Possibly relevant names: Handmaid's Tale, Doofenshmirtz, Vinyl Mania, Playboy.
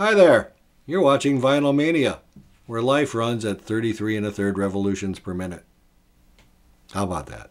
Hi there, you're watching Vinyl Mania, where life runs at 33 1/3 revolutions per minute. How about that?